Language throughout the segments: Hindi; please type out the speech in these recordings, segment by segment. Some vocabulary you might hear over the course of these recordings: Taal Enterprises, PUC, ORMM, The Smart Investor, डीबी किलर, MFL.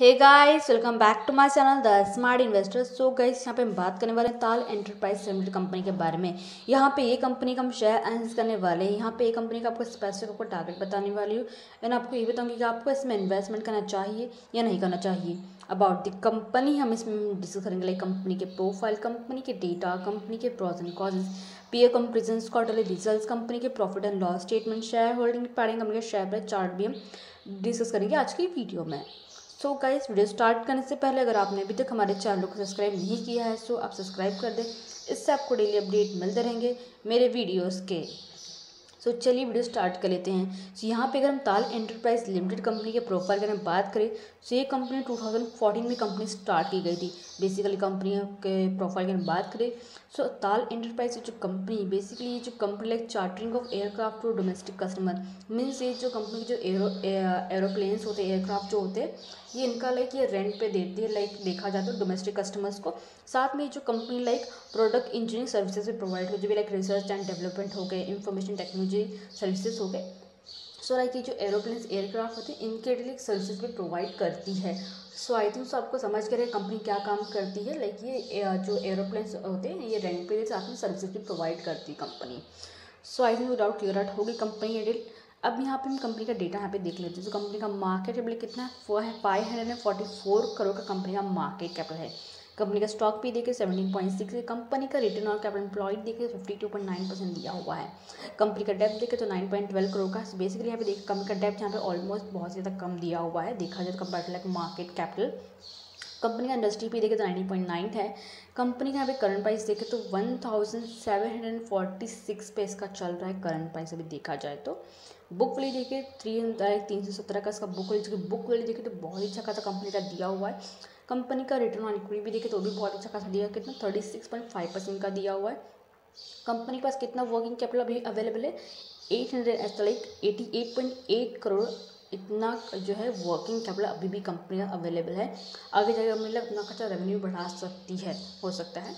Hey guys, welcome back to my channel the smart investor. So guys, यहाँ पे हम बात करने वाले हैं ताल एंटरप्राइज लिमिटेड कंपनी के बारे में। यहाँ पे ये कंपनी का हम शेयर एनालिसिस करने वाले हैं। यहाँ पे ये कंपनी का आपको स्पेसिफिक आपको टारगेट बताने वाली हूँ एंड आपको ये बताऊँगी कि आपको इसमें इन्वेस्टमेंट करना चाहिए या नहीं करना चाहिए। अबाउट द कंपनी हम इसमें डिस्कस करेंगे लाइक कंपनी के प्रोफाइल, कंपनी के डेटा, कंपनी के pros and cons, peer comparison, quarterly results, company के profit and loss statement, share holding पढ़ेंगे, कंपनी के शेयर प्राइस चार्ट भी हम डिस्कस करेंगे आज की वीडियो में। सो गाइस, वीडियो स्टार्ट करने से पहले अगर आपने अभी तक हमारे चैनल को सब्सक्राइब नहीं किया है सो आप सब्सक्राइब कर दें, इससे आपको डेली अपडेट मिलते रहेंगे मेरे वीडियोस के। सो चलिए वीडियो स्टार्ट कर लेते हैं। सो यहाँ पे अगर हम ताल एंटरप्राइज लिमिटेड कंपनी के प्रोफाइल अगर हम बात करें तो ये कंपनी 2014 में कंपनी स्टार्ट की गई थी। बेसिकली कंपनी के प्रोफाइल की हम बात करें सो ताल एंटरप्राइज जो कंपनी बेसिकली ये जो company like chartering of aircraft to domestic customer means ये जो कंपनी के जो एरोप्लेन्स होते हैं, एयरक्राफ्ट जो होते हैं, ये इनका लाइक ये रेंट पे देती है लाइक देखा जाता है डोमेस्टिक कस्टमर्स को। साथ में जो company like product engineering services भी प्रोवाइड करती है, जो भी लाइक रिसर्च एंड डेवलपमेंट हो गए, इंफॉर्मेशन टेक्नोलॉजी सर्विसेज हो गए। सो लाइक ये जो एरोप्लेन्स एयरक्राफ्ट होते हैं इनके लिए सर्विसेज भी प्रोवाइड करती है। सो आई थिंक सो आपको समझ कर कंपनी क्या काम करती है लाइक ये जो एरोप्लेन्स होते हैं ये रेंट पे देते, साथ में सर्विसेज भी प्रोवाइड करती है company. So I think doubt clear out होगी कंपनी ये डील। अब यहाँ पे हम कंपनी का डेटा यहाँ पे देख लेते हैं। जो कंपनी का मार्केट कैपिटल कितना है 544 करोड़ का कंपनी का मार्केट कैपिटल है। कंपनी का स्टॉक भी देखिए 17.6 है। कंपनी का रिटर्न और कैपिटल एम्प्लॉयड देखिए 52.9% दिया हुआ है। कंपनी का डेप्थ देखे तो 9.12 करोड़ का। बेसिकली यहाँ पे देखिए कंपनी का डेप्थ यहाँ पे ऑलमोस्ट बहुत ज़्यादा कम दिया हुआ है देखा जाए तो compare like market capital. Company का इंडस्ट्री भी देखे तो 90.9 है। कंपनी का यहाँ पे करंट प्राइस देखे तो 1746 पे इसका चल रहा है करंट प्राइस अभी देखा जाए तो। बुक वैल्यू देखे 317 का इसका बुक वैल्यू, बुक वैल्यू देखे तो बहुत अच्छा खासा कंपनी का दिया हुआ है। कंपनी का रिटर्न ऑन इक्विटी भी देखे तो भी बहुत अच्छा खासा दिया, कितना 36.5% का दिया हुआ है। कंपनी के पास कितना वर्किंग कैपिटल अभी अवेलेबल है 88.8 करोड़, इतना जो है वर्किंग कैपिटल अभी भी कंपनी का अवेलेबल है। आगे जाकर मतलब अपना अच्छा रेवेन्यू बढ़ा सकती है, हो सकता है।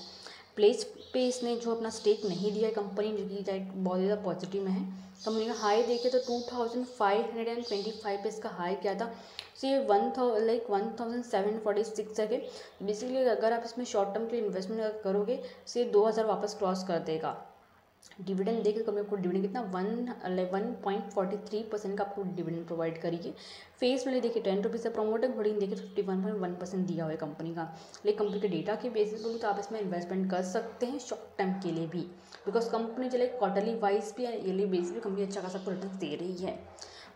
प्लेस पे इसने जो अपना स्टेक नहीं दिया है कंपनी, जो कि बहुत ज़्यादा पॉजिटिव में है। कंपनी का हाई देखे तो 2525 पे इसका हाई किया था। सो ये 1746 है। बेसिकली अगर आप इसमें शॉर्ट टर्म के लिए इन्वेस्टमेंट करोगे तो ये 2000 वापस क्रॉस कर देगा। डिविडेंड देखें कंपनी को डिविडेंड कितना 1.43% का आपको डिविडेंड प्रोवाइड करिए। फेस वैल्यू देखिए 10 रुपीज़ से, प्रमोटर होल्डिंग देखिए 51.1% दिया हुआ है कंपनी का। लेकिन कंपनी के डेटा के बेसिस पर तो आप इसमें इन्वेस्टमेंट कर सकते हैं शॉर्ट टर्म के लिए भी, बिकॉज कंपनी जो लाइक क्वार्टरली वाइज भी ईयरली बेसिस पर कंपनी अच्छा खासा रिटर्न दे रही है।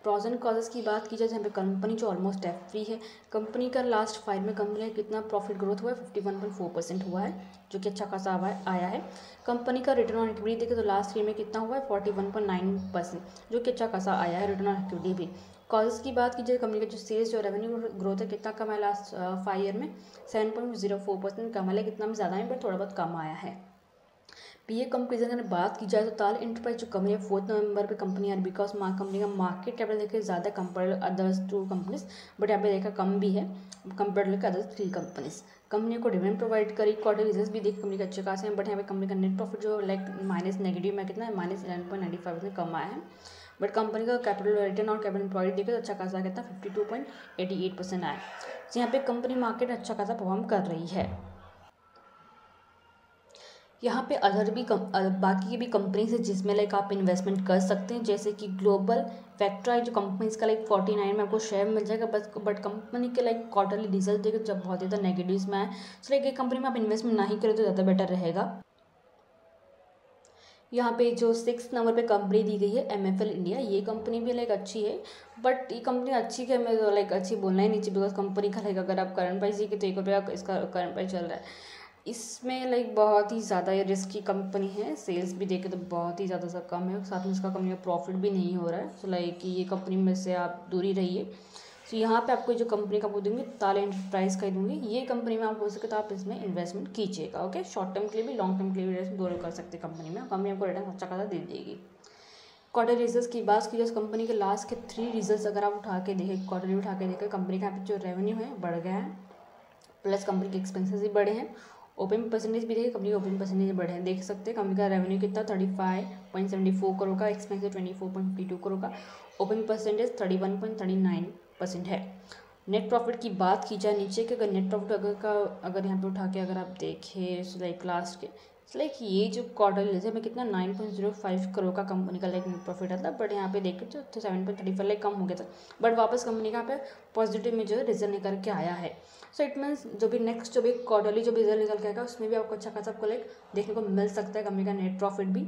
प्रॉज एंड कॉजेस की बात की जाए जहाँ पे कंपनी जो ऑलमोस्ट डेट फ्री है। कंपनी का लास्ट 5 में कंपनी का कितना प्रॉफिट ग्रोथ हुआ है 51.4% हुआ है, जो कि अच्छा खासा आया है। कंपनी का रिटर्न ऑन इक्विटी देखें तो लास्ट 3 में कितना हुआ है 41.9%, जो कि अच्छा खासा आया है रिटर्न ऑन इक्विटी भी। कॉजेस की बात की जाए कंपनी का जो सेल्स और रेवेन्यू ग्रोथ है कितना कम है लास्ट 5 ईयर में 7.04% कम है, कितना ज़्यादा है पर थोड़ा बहुत कम आया है। पीयर कंपैरिजन अगर बात की जाए तो ताल एंटरप्राइज जो कंपनी है 4 नवंबर पे कंपनी है, बिकॉज कंपनी का मार्केट कैपिटल देखे ज़्यादा कंपेयर अदर्स 2 कंपनीज, बट यहाँ पे देखा कम भी है कंपेयर लेकर अदर्स 3 कंपनीज। कंपनी को डिविडेंड प्रोवाइड करी, क्वार्टर रिजल्ट भी देखे कंपनी के अच्छे खास हैं, बट यहाँ पे कंपनी का नेट प्रॉफिट जो लाइक माइनस नेगेटिव में कितना -11.95% कम आया है। बट कंपनी का कैपिटल रिटर्न और कैपिटल एम्प्लॉयड देखे तो अच्छा खासा कितना 52.88% आया। तो यहाँ पे कंपनी मार्केट अच्छा खासा परफॉर्म कर रही है। यहाँ पे अदर भी बाकी की भी कंपनीज है जिसमें लाइक आप इन्वेस्टमेंट कर सकते हैं, जैसे कि ग्लोबल फैक्ट्रॉय जो कंपनीज का लाइक 49 में आपको शेयर मिल जाएगा बस, बट कंपनी के लाइक क्वार्टरली रिजल्ट देखे जब बहुत ज़्यादा नेगेटिव्स में है। सो लाइक एक कंपनी में आप इन्वेस्टमेंट नहीं करें तो ज़्यादा बेटर रहेगा। यहाँ पे जो 6 नंबर पे कंपनी दी गई है MFL इंडिया, ये कंपनी भी लाइक अच्छी है, बट ये कंपनी अच्छी है मैं तो लाइक अच्छी बोलना ही नहीं चाहिए, बिकॉज कंपनी का लाइक अगर आप करंट प्राइस देखिए तो 1 रुपया इसका करंट प्राइस चल रहा है। इसमें लाइक बहुत ही ज़्यादा ये रिस्की कंपनी है। सेल्स भी देखे तो बहुत ही ज़्यादा सा कम है, साथ में इसका कंपनी का प्रॉफिट भी नहीं हो रहा है। सो लाइक ये कंपनी में से आप दूरी रहिए। सो यहाँ पे आपको जो कंपनी का वो दूंगी ताल एंटरप्राइज का ही दूँगी। ये कंपनी में आप हो सके तो आप इसमें इन्वेस्टमेंट कीजिएगा। ओके, शॉर्ट टर्म के लिए भी लॉन्ग टर्म के लिए भी दोनों कर सकते हैं कंपनी में, कंपनी आपको रिटर्न अच्छा खासा दे देगी। क्वार्टर रिजल्ट की बात की जाए कंपनी के लास्ट के 3 रिजल्ट अगर आप उठा के देखें, क्वार्टरली उठा के देखें, कंपनी का जो रेवेन्यू है बढ़ गया है, प्लस कंपनी के एक्सपेंसेस भी बढ़े हैं। ओपन परसेंटेज भी देखिए कंपनी का ओपन परसेंटेज बढ़े हैं, देख सकते हैं। कंपनी का रेवेन्यू कितना 35.74 करोड़ का, एक्सपेंस 24.52 करोड़ का, ओपन परसेंटेज 31.39% है। नेट प्रॉफिट की बात की जाए नीचे के, अगर नेट प्रॉफिट अगर यहाँ पे उठा के अगर आप देखें लाइक लास्ट के लाइक ये जो क्वार्टरली रिजल्ट में कितना 9.05 करोड़ का कंपनी का लाइक नेट प्रॉफिट आता है, बट यहाँ पे देखें तो 7.35 लाइक कम हो गया था, बट वापस कंपनी का यहाँ पे पॉजिटिव में जो है रिजल्ट निकल के आया है। सो इट मीन्स जो भी नेक्स्ट जो भी क्वार्टरली जो भी रिजल्ट निकल के आएगा उसमें भी आपको अच्छा खासा आपको लाइक देखने को मिल सकता है कंपनी का नेट प्रॉफिट भी।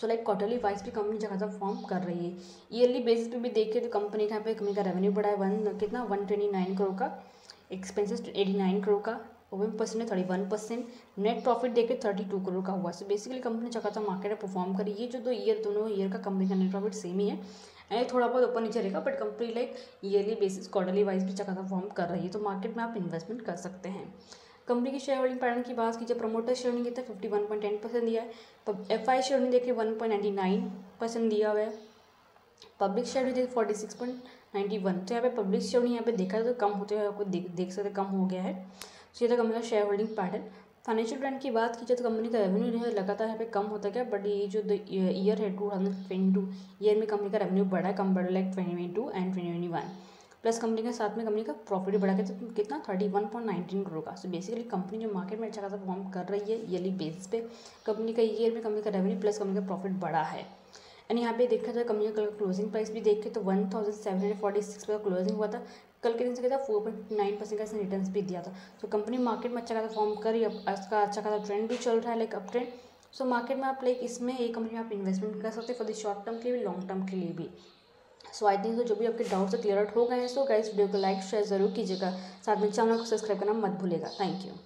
सो लाइक क्वार्टरली वाइज भी कंपनी जगह से फॉर्म कर रही है। ईयरली बेसिस पे भी देखिए तो कंपनी का यहाँ पे कंपनी का रेवेन्यू बढ़ा है 129 करोड़ का, एक्सपेंसेस 89 करोड़ का, OM% है 31%, नेट प्रॉफिट देखिए 32 करोड़ का हुआ। सो बेसिकली कंपनी जगह से मार्केट में परफॉर्म करी। ये जो दोनों ईयर का कंपनी का नेट प्रॉफिट सेम ही है, थोड़ा बहुत ऊपर नीचे रहेगा, but company like yearly basis quarterly wise भी जगह से फॉर्म कर रही है। तो मार्केट में आप इन्वेस्टमेंट कर सकते हैं। कंपनी की शेयर होल्डिंग पैटर्न की बात कीजिए, प्रमोटर शेयर होल्डिंग कितना 51.10% दिया है, FI शेयर होल्डिंग देखिए 1.99% दिया हुआ है, पब्लिक शेयर देखिए 46.91। तो यहाँ पे पब्लिक शेयर होल्डिंग यहाँ पे देखा तो कम होते हुए आपको देख सकते कम हो गया है। तो ये था कंपनी का share holding pattern. Financial trend की बात कीजिए तो कंपनी का रेवेन्यू जो है लगातार यहाँ पे कम होता गया, बट ये जो ईयर है 2022 ईयर में कंपनी का रेवेन्यू बढ़ा है compare like 2022 and 2021, plus company के साथ में कंपनी का प्रॉफिट बढ़ा के तो कितना 31.19 करोड़ का। सो बेसिकली कंपनी जो मार्केट में अच्छा खासा परफॉर्म कर रही है ईयरली बेसिस पे, कंपनी का ईयर में कंपनी का रेवेन्यू प्लस कंपनी का प्रॉफिट बढ़ा है। एंड यहाँ पे देखा जाए कंपनी का क्लोजिंग प्राइस भी देखे तो 1746 का क्लोजिंग हुआ था, कल के दिन से कहता 4.9% का इसने रिटर्न भी दिया था। तो कंपनी मार्केट में अच्छा खासा परफॉर्म कर रही है, इसका अच्छा खासा ट्रेंड भी चल रहा है like up trend. So market में आप लाइक इसमें ये कंपनी में आप इन्वेस्टमेंट कर सकते हैं फॉर द शॉर्ट टर्म के लिए भी लॉन्ग टर्म के लिए भी। सो आई थिंक जो भी आपके डाउट्स क्लियर आउट हो गए हैं। सो गाइस वीडियो को लाइक शेयर जरूर कीजिएगा, साथ में चैनल को सब्सक्राइब करना मत भूलिएगा। Thank you.